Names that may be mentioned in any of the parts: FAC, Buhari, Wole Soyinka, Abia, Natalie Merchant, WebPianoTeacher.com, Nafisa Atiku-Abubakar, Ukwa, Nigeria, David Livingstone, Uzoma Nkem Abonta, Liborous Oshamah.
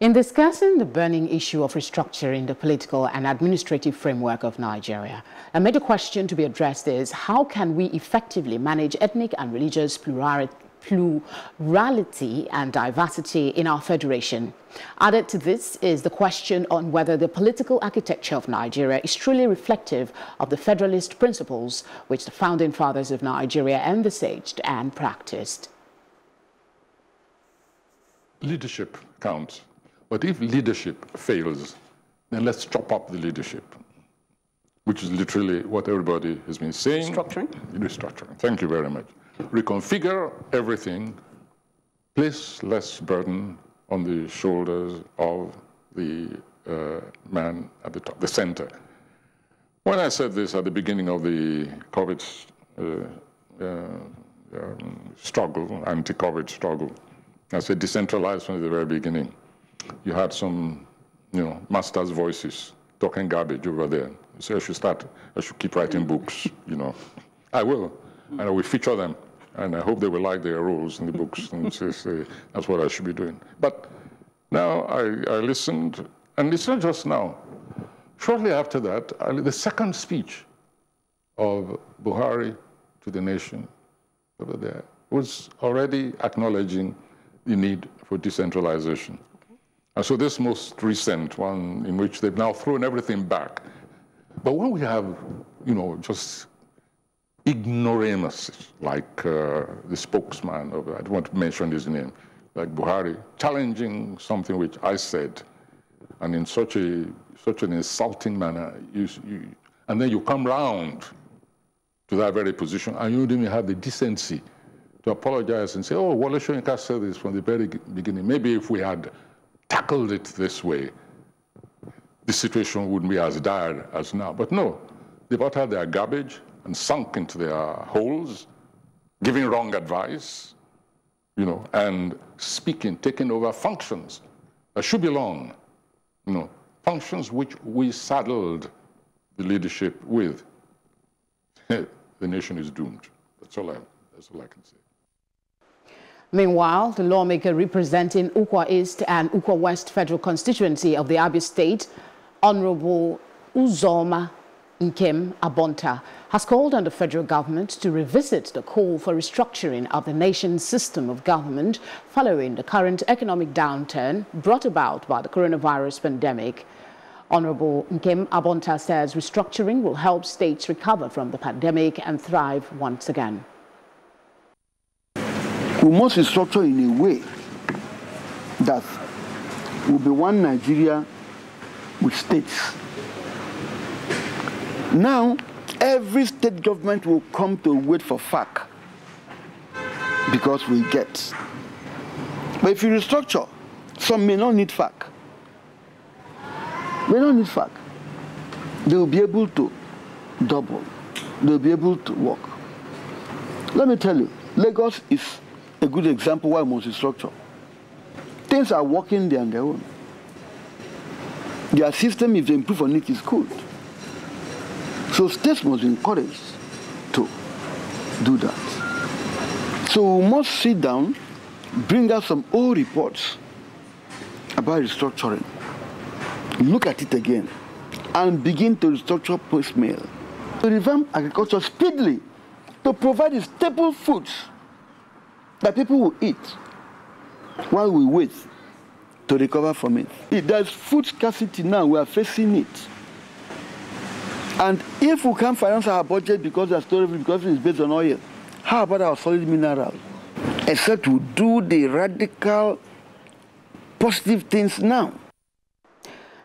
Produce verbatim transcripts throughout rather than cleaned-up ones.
In discussing the burning issue of restructuring the political and administrative framework of Nigeria, a major question to be addressed is how can we effectively manage ethnic and religious plurality and diversity in our federation? Added to this is the question on whether the political architecture of Nigeria is truly reflective of the federalist principles which the founding fathers of Nigeria envisaged and practiced. Leadership counts. But if leadership fails, then let's chop up the leadership, which is literally what everybody has been saying. Restructuring. Restructuring. Thank you very much. Reconfigure everything. Place less burden on the shoulders of the uh, man at the top, the center. When I said this at the beginning of the COVID uh, uh, um, struggle, anti-COVID struggle, I said decentralized from the very beginning. You had some, you know, masters' voices talking garbage over there. You say, I should start, I should keep writing books, you know. I will, and I will feature them, and I hope they will like their roles in the books, and say, say, that's what I should be doing. But now I, I listened, and it's not just now. Shortly after that, I, the second speech of Buhari to the nation over there was already acknowledging the need for decentralization. And so this most recent one in which they've now thrown everything back. But when we have, you know, just ignoramuses, like uh, the spokesman of, I don't want to mention his name, like Buhari, challenging something which I said, and in such a such an insulting manner, you, you, and then you come round to that very position, and you don't even have the decency to apologize and say, oh, Wole Soyinka said this from the very beginning. Maybe if we had tackled it this way, the situation wouldn't be as dire as now. But no, they've out had their garbage and sunk into their holes, giving wrong advice, you know, and speaking, taking over functions that should belong, you know, functions which we saddled the leadership with. The nation is doomed. That's all I, that's all I can say. Meanwhile, the lawmaker representing Ukwa East and Ukwa West Federal Constituency of the Abia State, Honorable Uzoma Nkem Abonta, has called on the federal government to revisit the call for restructuring of the nation's system of government following the current economic downturn brought about by the coronavirus pandemic. Honorable Nkem Abonta says restructuring will help states recover from the pandemic and thrive once again. We must restructure in a way that will be one Nigeria with states. Now, every state government will come to wait for F A C because we get. But if you restructure, some may not need F A C. They don't need F A C. They will be able to double. They will be able to work. Let me tell you, Lagos is a good example why multi-structure. Things are working there on their own. Their system, if they improve on it, is good. So states must be encouraged to do that. So we must sit down, bring out some old reports about restructuring, look at it again, and begin to restructure post-mill. To revamp agriculture speedily, to provide the staple foods that people will eat while we wait to recover from it. If there's food scarcity now, we are facing it. And if we can't finance our budget because our story because it's based on oil, how about our solid minerals? Except we do the radical positive things now.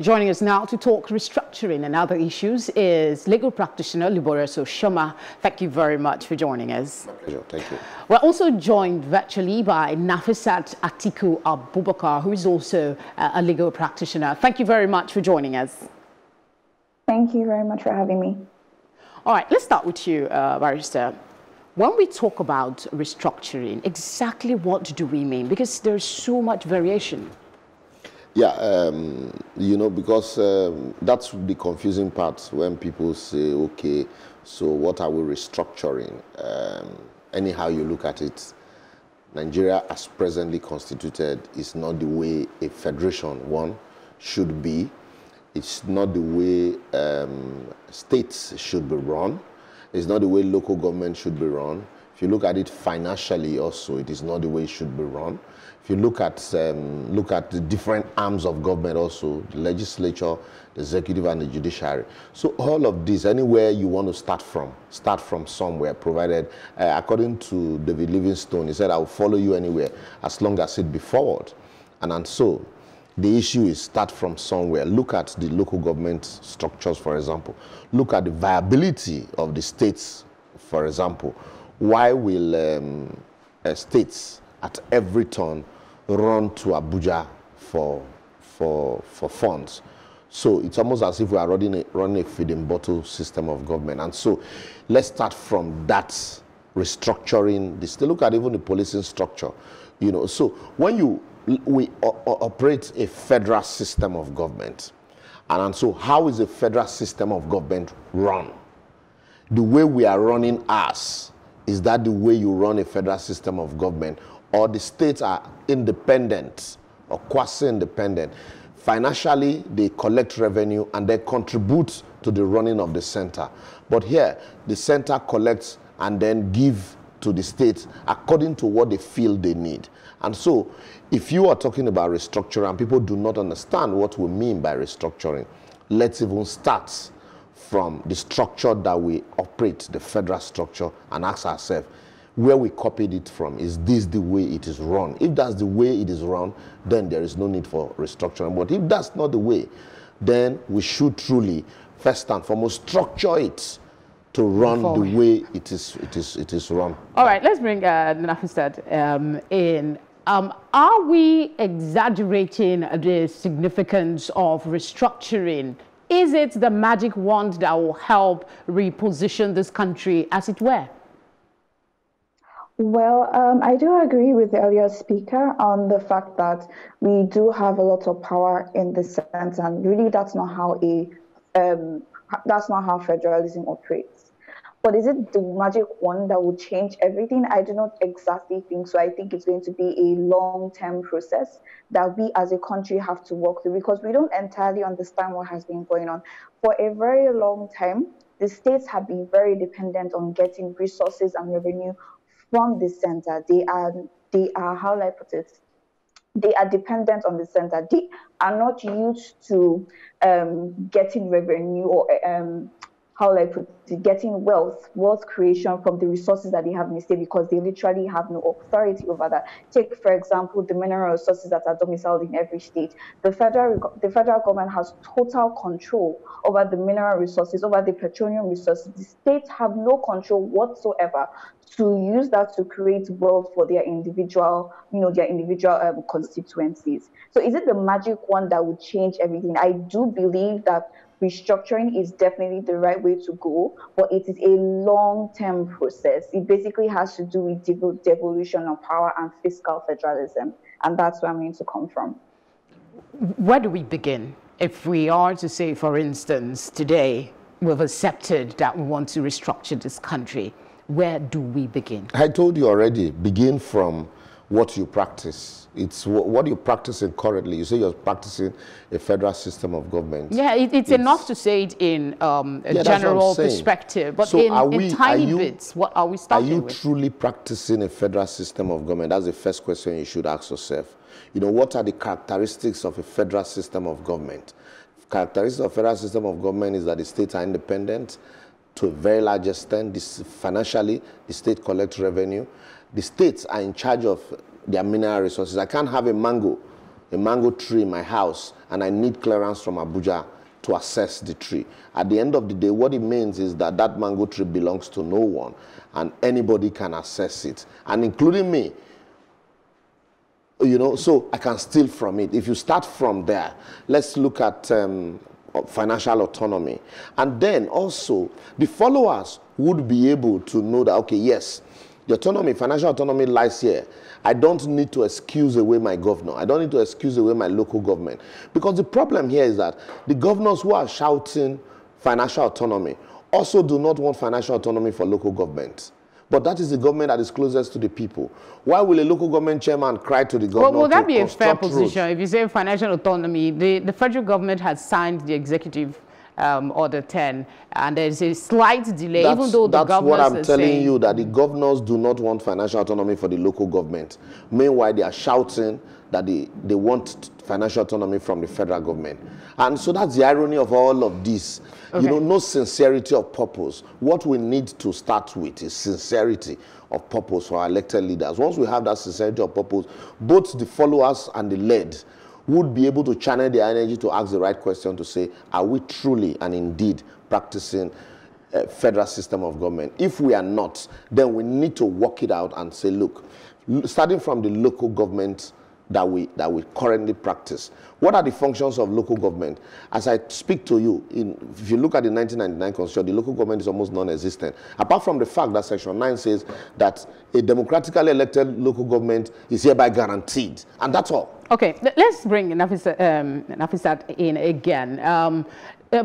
Joining us now to talk restructuring and other issues is legal practitioner Liborous Oshamah. Thank you very much for joining us. My pleasure. Thank you. We're also joined virtually by Nafisa Atiku-Abubakar, who is also a legal practitioner. Thank you very much for joining us. Thank you very much for having me. All right, let's start with you, uh, Barrister. When we talk about restructuring, exactly what do we mean? Because there's so much variation. Yeah, um, you know, because um, that's the confusing part when people say, okay, so what are we restructuring? Um, anyhow you look at it, Nigeria as presently constituted is not the way a federation, one, should be. It's not the way um, states should be run. It's not the way local government should be run. If you look at it financially also, it is not the way it should be run. If you look at, um, look at the different arms of government also, the legislature, the executive and the judiciary. So all of this, anywhere you want to start from, start from somewhere, provided, uh, according to David Livingstone, he said, I will follow you anywhere as long as it be forward. And, and so the issue is start from somewhere. Look at the local government structures, for example. Look at the viability of the states, for example. Why will um, uh, states at every turn run to Abuja for, for, for funds? So it's almost as if we are running a, running a feeding bottle system of government. And so let's start from that restructuring. This, look at even the policing structure. You know, so when you, we o operate a federal system of government, and, and so how is a federal system of government run? The way we are running us, is that the way you run a federal system of government, or the states are independent or quasi-independent? Financially, they collect revenue and they contribute to the running of the center. But here, the center collects and then give to the states according to what they feel they need. And so, if you are talking about restructuring and people do not understand what we mean by restructuring, let's even start from the structure that we operate, the federal structure, and ask ourselves where we copied it from. Is this the way it is run? If that's the way it is run, then there is no need for restructuring. But if that's not the way, then we should truly, first and foremost, structure it to run Before. the way it is, it is, it is run. All right, let's bring uh, Nafisa um, in. Um, are we exaggerating the significance of restructuring? Is it the magic wand that will help reposition this country, as it were? Well, um, I do agree with the earlier speaker on the fact that we do have a lot of power in this sense, and really that's not how a um, that's not how federalism operates. But is it the magic wand that will change everything? I do not exactly think so. I think it's going to be a long-term process that we as a country have to work through, because we don't entirely understand what has been going on. For a very long time, the states have been very dependent on getting resources and revenue from the center. They are, they are, how do I put it? They are dependent on the center. They are not used to um, getting revenue or um, how I put it, getting wealth, wealth creation from the resources that they have in the state, because they literally have no authority over that. Take, for example, the mineral resources that are domiciled in every state. The federal, the federal government has total control over the mineral resources, over the petroleum resources. The states have no control whatsoever to use that to create wealth for their individual, you know, their individual um, constituencies. So is it the magic wand that would change everything? I do believe that restructuring is definitely the right way to go, but it is a long-term process. It basically has to do with dev devolution of power and fiscal federalism, and that's where I'm going to come from. Where do we begin? If we are to say, for instance, today we've accepted that we want to restructure this country, where do we begin? I told you already, begin from what you practice. It's what you're practicing currently. You say you're practicing a federal system of government. Yeah, it, it's, it's enough to say it in um, a yeah, general perspective, but so in, are we, in tiny are you, bits, what are we starting with? Are you with? truly practicing a federal system of government? That's the first question you should ask yourself. You know, what are the characteristics of a federal system of government? Characteristics of a federal system of government is that the states are independent to a very large extent. This, financially, the state collects revenue. The states are in charge of their mineral resources. I can't have a mango, a mango tree in my house, and I need clearance from Abuja to assess the tree. At the end of the day, what it means is that that mango tree belongs to no one, and anybody can assess it, and including me. You know, so I can steal from it. If you start from there, let's look at um, financial autonomy. And then also, the followers would be able to know that, okay, yes, the autonomy, financial autonomy lies here. I don't need to excuse away my governor. I don't need to excuse away my local government. Because the problem here is that the governors who are shouting financial autonomy also do not want financial autonomy for local government. But that is the government that is closest to the people. Why will a local government chairman cry to the government? Well, will that be a fair position? If you say financial autonomy, the, the federal government has signed the executive um, order ten, and there is a slight delay, that's, even though the governors are saying... That's what I'm telling you, that the governors do not want financial autonomy for the local government. Meanwhile, they are shouting that they, they want financial autonomy from the federal government. And so that's the irony of all of this. Okay. You know, no sincerity of purpose. What we need to start with is sincerity of purpose for our elected leaders. Once we have that sincerity of purpose, both the followers and the led would be able to channel their energy to ask the right question to say, are we truly and indeed practicing a federal system of government? If we are not, then we need to work it out and say, look, starting from the local government that we, that we currently practice. What are the functions of local government? As I speak to you, in, if you look at the nineteen ninety-nine Constitution, the local government is almost non-existent. Apart from the fact that Section nine says that a democratically elected local government is hereby guaranteed. And that's all. Okay, let's bring Nafisa, um, Nafisa in again. Um, uh,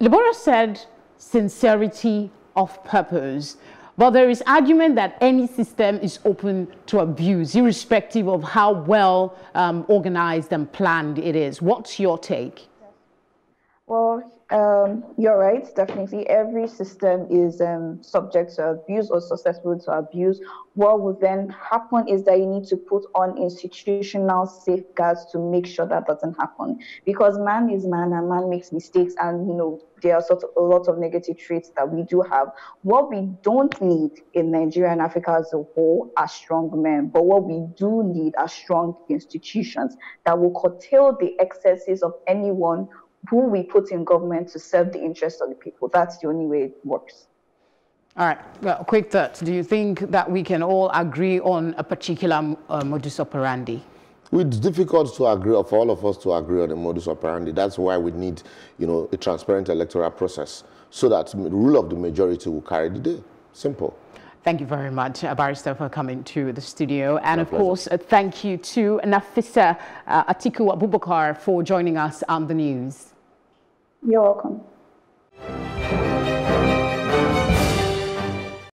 Liborous said sincerity of purpose. But there is argument that any system is open to abuse, irrespective of how well um, organized and planned it is. What's your take? Well, um, you're right, definitely. Every system is um, subject to abuse or susceptible to abuse. What will then happen is that you need to put on institutional safeguards to make sure that doesn't happen. Because man is man and man makes mistakes, and, you know, there are sort of a lot of negative traits that we do have. What we don't need in Nigeria and Africa as a whole are strong men, but what we do need are strong institutions that will curtail the excesses of anyone who we put in government to serve the interests of the people. That's the only way it works. All right, well, quick thoughts. Do you think that we can all agree on a particular uh, modus operandi? It's difficult to agree, or for all of us to agree on the modus operandi. That's why we need, you know, a transparent electoral process so that the rule of the majority will carry the day. Simple. Thank you very much, Barrister, for coming to the studio. And, of course, thank you to Nafisa uh, Atiku-Abubakar for joining us on the news. You're welcome.